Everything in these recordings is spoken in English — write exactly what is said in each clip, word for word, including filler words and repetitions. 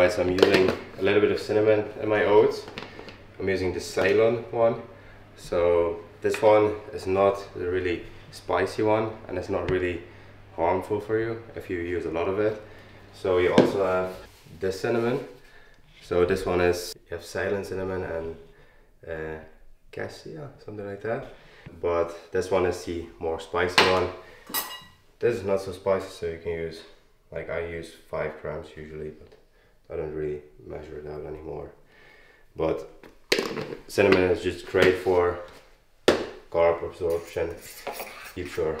rice, I'm using a little bit of cinnamon in my oats. I'm using the Ceylon one. So this one is not the really spicy one, and it's not really harmful for you if you use a lot of it. So you also have the cinnamon. So this one is, you have Ceylon cinnamon and uh, cassia, something like that. But this one is the more spicy one. This is not so spicy, so you can use, like I use five grams usually, but I don't really measure it out anymore. But cinnamon is just great for carb absorption, keeps your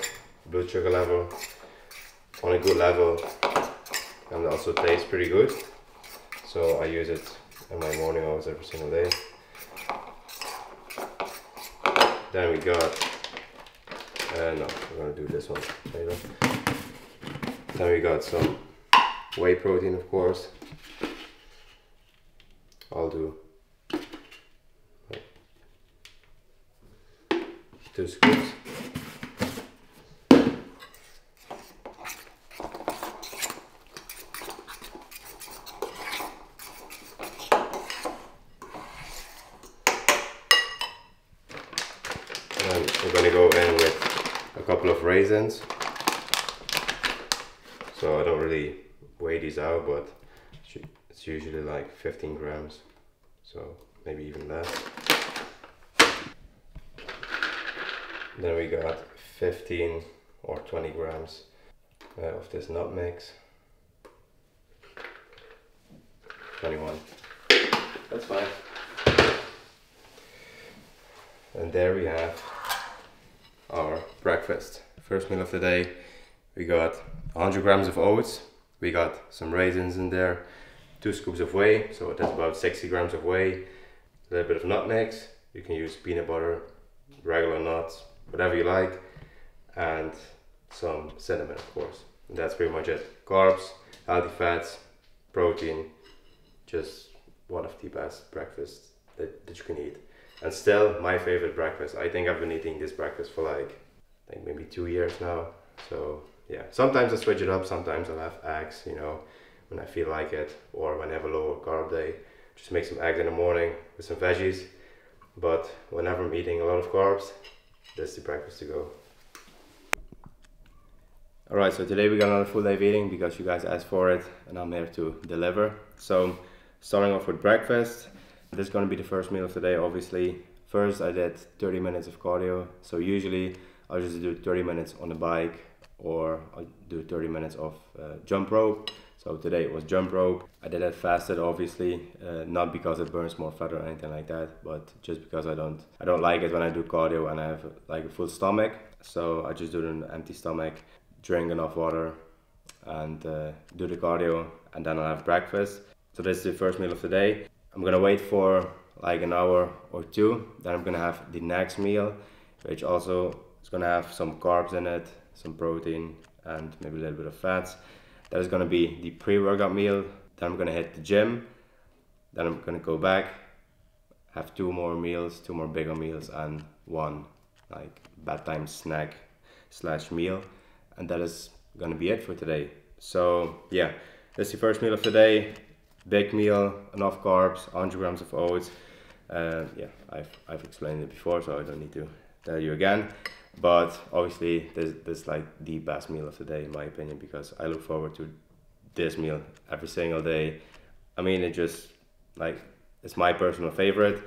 blood sugar level on a good level, and also tastes pretty good. So I use it in my morning hours every single day. Then we got, uh, no, we're gonna do this one later. Then we got some whey protein, of course. I'll do two scoops. And we're gonna go in with a couple of raisins. So I don't really weigh these out, but it's usually like fifteen grams, so maybe even less. Then we got fifteen or twenty grams uh, of this nut mix. twenty-one. That's fine. And there we have our breakfast. First meal of the day. We got one hundred grams of oats, we got some raisins in there, two scoops of whey, so that's about sixty grams of whey, a little bit of nut mix. You can use peanut butter, regular nuts, whatever you like, and some cinnamon, of course. And that's pretty much it. Carbs, healthy fats, protein, just one of the best breakfasts that, that you can eat. And still my favorite breakfast. I think I've been eating this breakfast for like, I think maybe two years now. So yeah, sometimes I switch it up, sometimes I'll have eggs, you know, when I feel like it, or when I have a lower carb day, just make some eggs in the morning with some veggies. But whenever I'm eating a lot of carbs, that's the breakfast to go. Alright, so today we got another full day of eating because you guys asked for it and I'm here to deliver. So starting off with breakfast, this is going to be the first meal of the day, obviously. First I did thirty minutes of cardio, so usually I'll just do thirty minutes on the bike, or I'll do thirty minutes of uh, jump rope. So today it was jump rope. I did it fasted, obviously, uh, not because it burns more fat or anything like that, but just because I don't I don't like it when I do cardio and I have like a full stomach. So I just do it on an empty stomach, drink enough water, and uh, do the cardio, and then I'll have breakfast. So this is the first meal of the day. I'm gonna wait for like an hour or two, then I'm gonna have the next meal, which also is gonna have some carbs in it, some protein, and maybe a little bit of fats. That is gonna be the pre-workout meal. Then I'm gonna hit the gym. Then I'm gonna go back, have two more meals, two more bigger meals, and one like bedtime snack slash meal. And that is gonna be it for today. So yeah, that's the first meal of the day. Big meal, enough carbs, one hundred grams of oats. Uh, yeah, I've, I've explained it before, so I don't need to tell you again. But obviously this, this is like the best meal of the day in my opinion, because I look forward to this meal every single day. I mean, it just like, it's my personal favorite.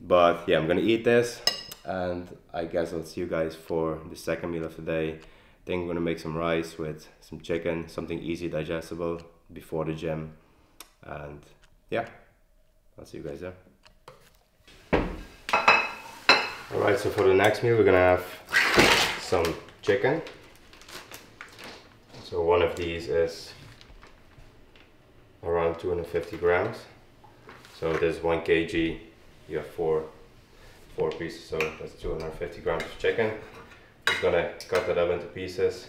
But yeah, I'm gonna eat this, and I guess I'll see you guys for the second meal of the day. I think I'm gonna make some rice with some chicken, something easy digestible before the gym. And yeah, I'll see you guys there. Alright, so for the next meal we're gonna have some chicken. So one of these is around two hundred fifty grams. So there's one kilogram, you have four, four pieces, so that's two hundred fifty grams of chicken. Just gonna cut that up into pieces.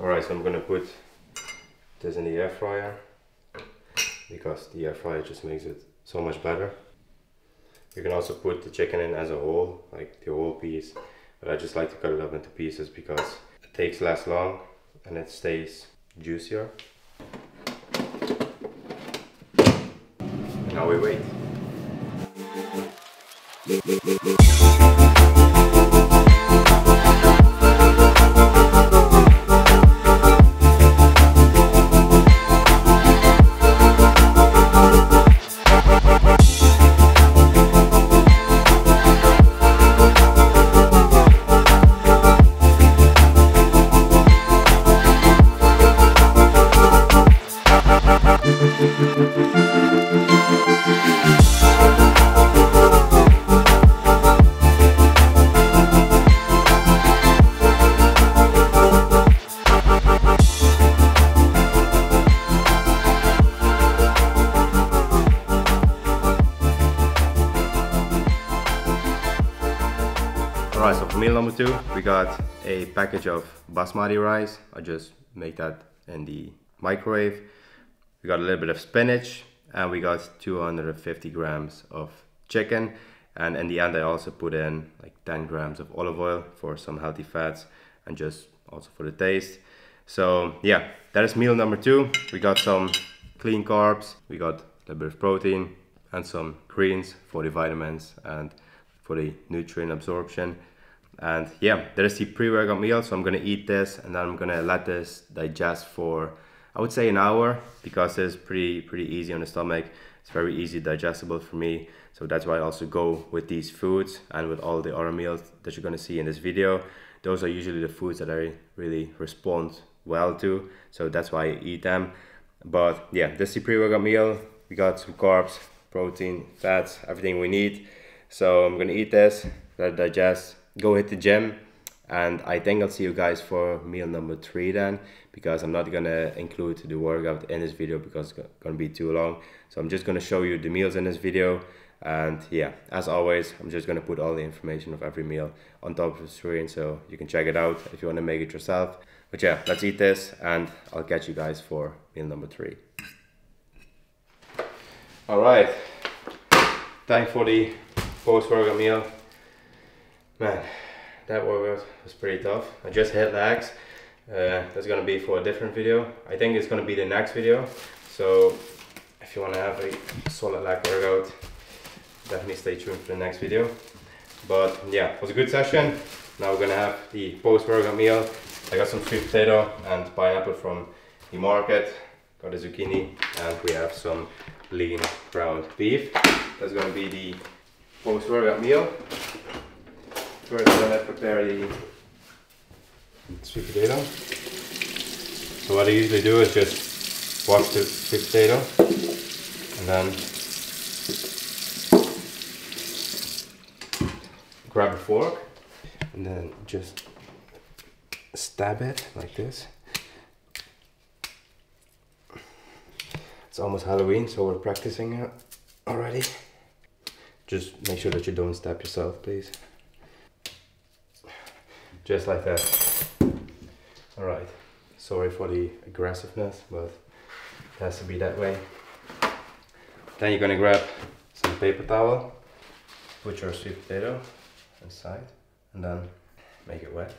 Alright, so I'm gonna put this in the air fryer because the air fryer just makes it so much better. You can also put the chicken in as a whole, like the whole piece, but I just like to cut it up into pieces because it takes less long and it stays juicier. Now we wait. Alright, so for meal number two, we got a package of basmati rice. I just make that in the microwave. We got a little bit of spinach, and we got two hundred fifty grams of chicken. And in the end, I also put in like ten grams of olive oil for some healthy fats and just also for the taste. So yeah, that is meal number two. We got some clean carbs, we got a little bit of protein and some greens for the vitamins and for the nutrient absorption. And yeah, there is the pre-workout meal, so I'm gonna eat this and then I'm gonna let this digest for, I would say, an hour, because it's pretty pretty easy on the stomach. It's very easy digestible for me, so that's why I also go with these foods and with all the other meals that you're gonna see in this video. Those are usually the foods that I really respond well to, so that's why I eat them. But yeah, this is the pre-workout meal. We got some carbs, protein, fats, everything we need. So I'm gonna eat this, let it digest, go hit the gym, and I think I'll see you guys for meal number three then, because I'm not gonna include the workout in this video because it's gonna be too long. So I'm just gonna show you the meals in this video, and yeah, as always, I'm just gonna put all the information of every meal on top of the screen so you can check it out if you wanna make it yourself. But yeah, let's eat this and I'll catch you guys for meal number three. All right, time for the post-workout meal. Man, that workout was pretty tough. I just hit legs. Uh, that's gonna be for a different video. I think it's gonna be the next video. So if you wanna have a solid leg workout, definitely stay tuned for the next video. But yeah, it was a good session. Now we're gonna have the post-workout meal. I got some sweet potato and pineapple from the market. Got a zucchini, and we have some lean ground beef. That's gonna be the post-workout meal. First, I'm gonna prepare the sweet potato. So what I usually do is just wash the sweet potato, and then grab a fork, and then just stab it like this. It's almost Halloween, so we're practicing it already. Just make sure that you don't stab yourself, please. Just like that. All right, sorry for the aggressiveness, but it has to be that way. Then you're gonna grab some paper towel, put your sweet potato inside, and then make it wet.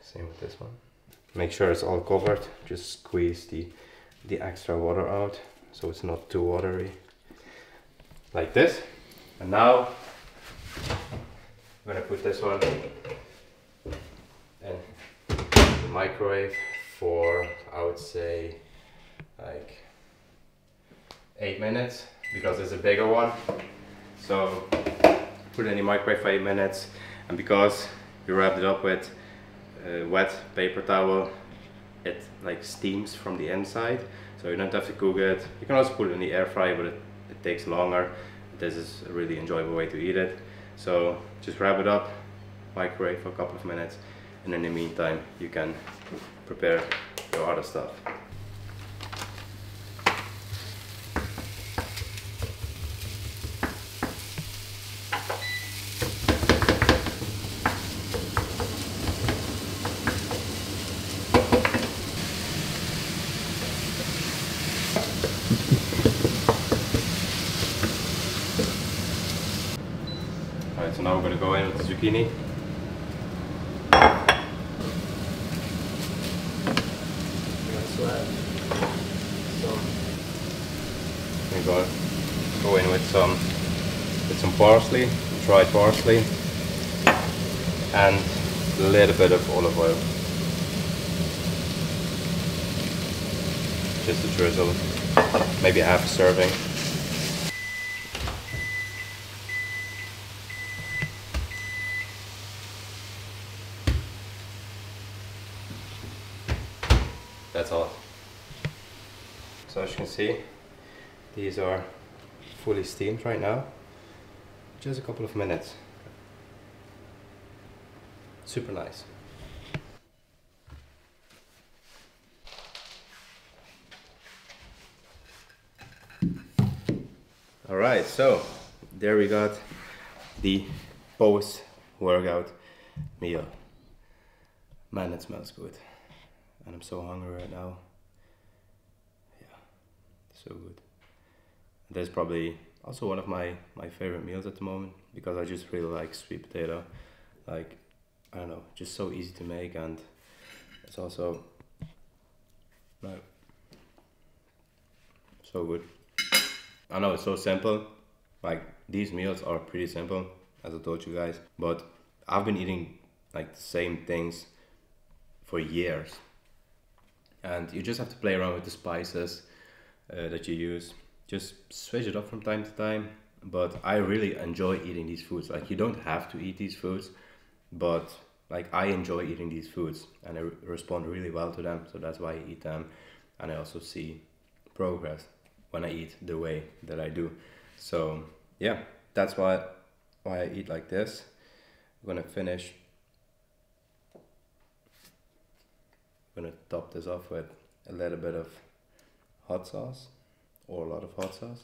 Same with this one. Make sure it's all covered. Just squeeze the, the extra water out, so it's not too watery, like this. And now I'm gonna put this one in the microwave for, I would say, like eight minutes, because it's a bigger one. So put it in the microwave for eight minutes, and because we wrapped it up with a wet paper towel, it like steams from the inside, so you don't have to cook it. You can also put it in the air fryer, but it, it takes longer. This is a really enjoyable way to eat it. So just wrap it up, microwave for a couple of minutes, and in the meantime you can prepare your other stuff. Alright, so now we're going to go in with the zucchini. We're going to go in with some, with some parsley, dried parsley, and a little bit of olive oil. Just a drizzle, maybe half a serving. That's all. So as you can see, these are fully steamed right now. Just a couple of minutes. Super nice. All right, so there we got the post-workout meal. Man, it smells good. And I'm so hungry right now. Yeah, so good. That's probably also one of my, my favorite meals at the moment, because I just really like sweet potato. Like, I don't know, just so easy to make, and it's also like so good. I know it's so simple, like these meals are pretty simple, as I told you guys, but I've been eating like the same things for years, and you just have to play around with the spices uh, that you use. Just switch it up from time to time, but I really enjoy eating these foods. Like, you don't have to eat these foods, but like I enjoy eating these foods and I respond really well to them, so that's why I eat them. And I also see progress when I eat the way that I do. So yeah, that's why why I eat like this. I'm gonna finish. I'm gonna top this off with a little bit of hot sauce, or a lot of hot sauce.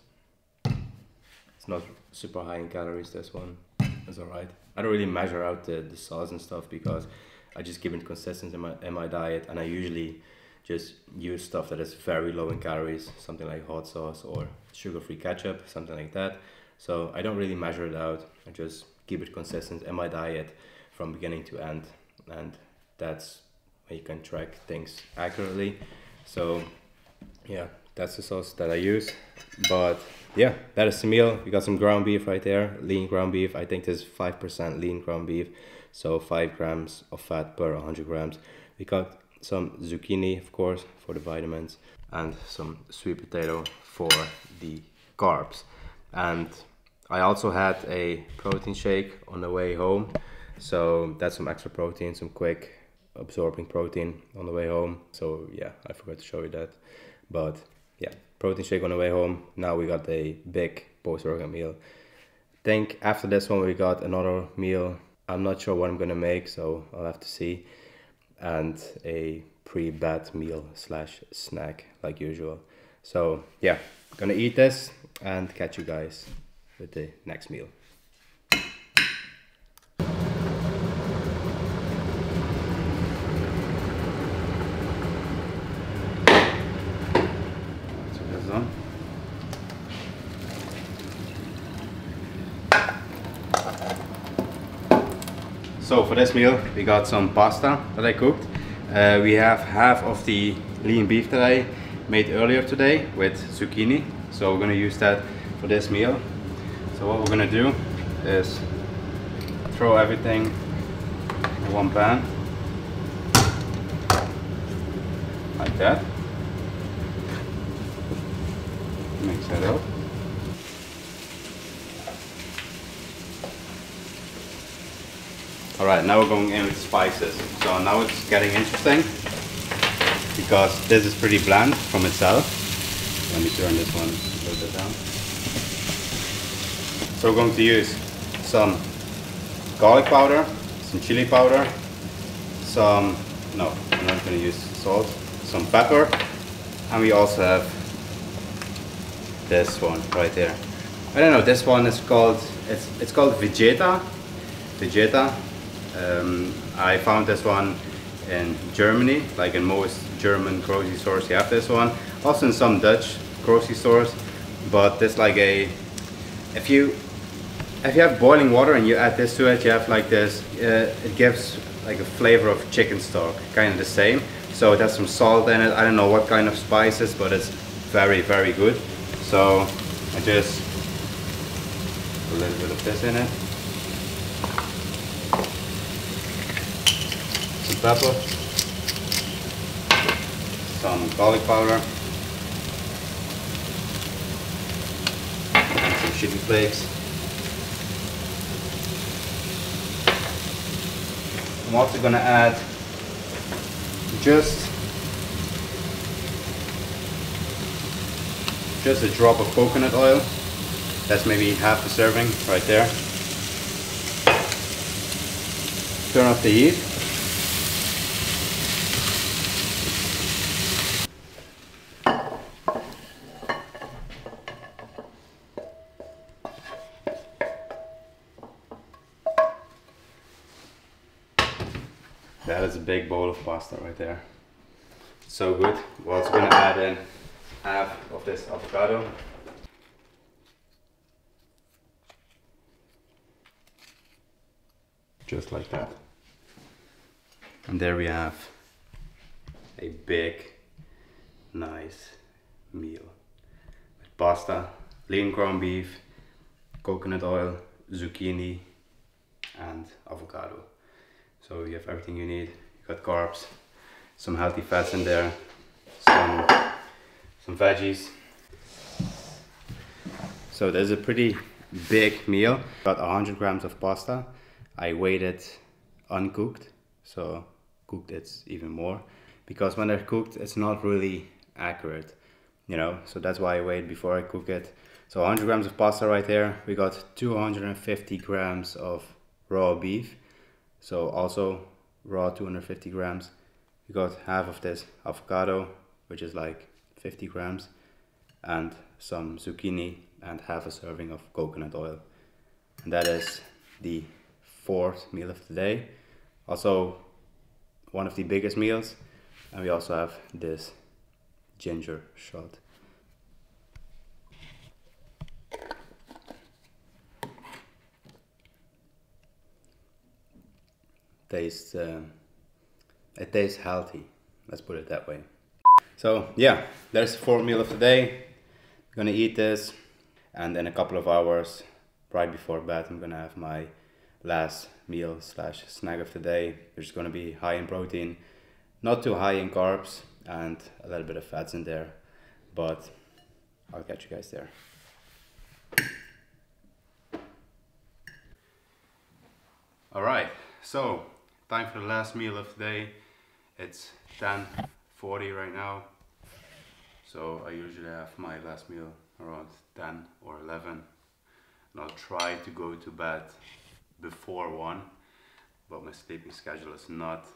It's not super high in calories, this one. It's alright. I don't really measure out the, the sauce and stuff, because I just give it consistency in my, in my diet, and I usually just use stuff that is very low in calories, something like hot sauce or sugar-free ketchup, something like that. So I don't really measure it out. I just keep it consistent in my diet from beginning to end, and that's where you can track things accurately. So yeah, that's the sauce that I use. But yeah, that is the meal. We got some ground beef right there, lean ground beef. I think this is five percent lean ground beef, so five grams of fat per one hundred grams. We got some zucchini, of course, for the vitamins, and some sweet potato for the carbs. And I also had a protein shake on the way home, so that's some extra protein, some quick absorbing protein on the way home. So yeah, I forgot to show you that, but yeah, protein shake on the way home. Now we got a big post-workout meal. I think after this one we got another meal. I'm not sure what I'm gonna make, so I'll have to see. And a pre-bed meal slash snack like usual. So yeah, gonna eat this and catch you guys with the next meal. So for this meal we got some pasta that I cooked. Uh, we have half of the lean beef that I made earlier today with zucchini, so we're gonna use that for this meal. So what we're gonna do is throw everything in one pan like that. Mix that up. Alright, now we're going in with spices. So now it's getting interesting, because this is pretty bland from itself. Let me turn this one a little bit down. So we're going to use some garlic powder, some chili powder, some, no, I'm not going to use salt, some pepper, and we also have this one right there. I don't know, this one is called, it's, it's called Vegeta. Vegeta. Um, I found this one in Germany, like in most German grocery stores you have this one, also in some Dutch grocery stores. But it's like a, if you if you have boiling water and you add this to it, you have like this, uh, it gives like a flavor of chicken stock, kind of the same. So it has some salt in it, I don't know what kind of spices, but it's very, very good. So I just put a little bit of this in it. Some pepper, some garlic powder, and some chili flakes. I'm also going to add just just a drop of coconut oil. That's maybe half a serving right there. Turn off the heat. That is a big bowl of pasta right there. So good. We're also going to add in half of this avocado. Just like that. And there we have a big, nice meal. With pasta, lean ground beef, coconut oil, zucchini, and avocado. So you have everything you need. You got carbs, some healthy fats in there, some, some veggies. So there's a pretty big meal. Got one hundred grams of pasta. I weighed it uncooked, so cooked it's even more. Because when they're cooked, it's not really accurate, you know? So that's why I weigh it before I cook it. So one hundred grams of pasta right there. We got two hundred fifty grams of raw beef. So also raw two hundred fifty grams. You got half of this avocado, which is like fifty grams, and some zucchini and half a serving of coconut oil. And that is the fourth meal of the day. Also one of the biggest meals. And we also have this ginger shot. Tastes, uh, it tastes healthy, let's put it that way. So yeah, there's the fourth meal of the day. I'm gonna eat this, and in a couple of hours, right before bed, I'm gonna have my last meal slash snack of the day, which is gonna be high in protein, not too high in carbs, and a little bit of fats in there, but I'll catch you guys there. All right, so time for the last meal of the day. It's ten forty right now. So I usually have my last meal around ten or eleven. And I'll try to go to bed before one, but my sleeping schedule is not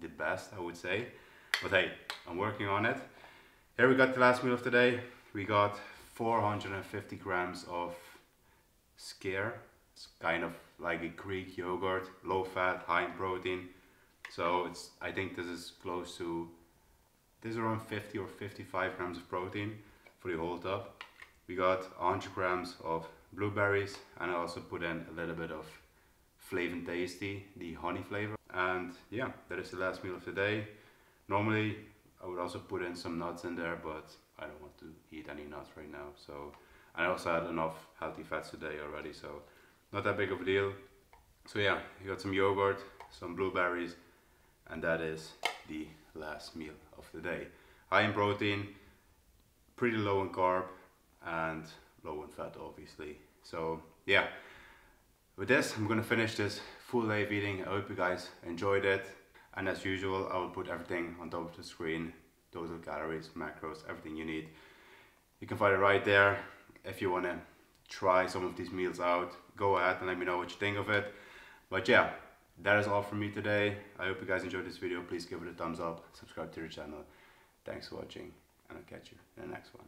the best, I would say. But hey, I'm working on it. Here we got the last meal of the day. We got four hundred fifty grams of skyr. It's kind of like a Greek yogurt, low fat, high in protein. So it's, I think this is close to, this is around fifty or fifty-five grams of protein for the whole tub. We got one hundred grams of blueberries, and I also put in a little bit of Flavon Tasty, the honey flavor. And yeah, that is the last meal of the day. Normally I would also put in some nuts in there, but I don't want to eat any nuts right now. So, and I also had enough healthy fats today already, so not that big of a deal. So yeah, you got some yogurt, some blueberries, and that is the last meal of the day. High in protein, pretty low in carb, and low in fat, obviously. So yeah, with this, I'm gonna finish this full day of eating. I hope you guys enjoyed it. And as usual, I will put everything on top of the screen, total calories, macros, everything you need. You can find it right there if you wanna try some of these meals out. Go ahead and let me know what you think of it. But yeah, that is all from me today. I hope you guys enjoyed this video. Please give it a thumbs up, subscribe to the channel. Thanks for watching, and I'll catch you in the next one.